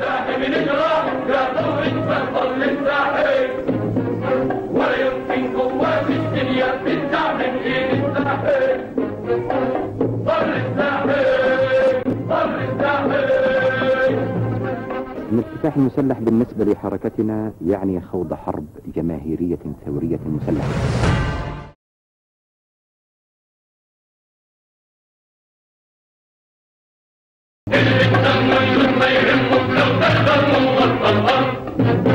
ساحب نجرة يا طول فصل للساحب ولا يمكن قوة في الدنيا تنزع من ايد الساحب. طر الساحب طر الساحب. الانفتاح المسلح بالنسبة لحركتنا يعني خوض حرب جماهيرية ثورية مسلحة. اللي تسمى يوم ما يهمك لو تقدر نوصل الأرض.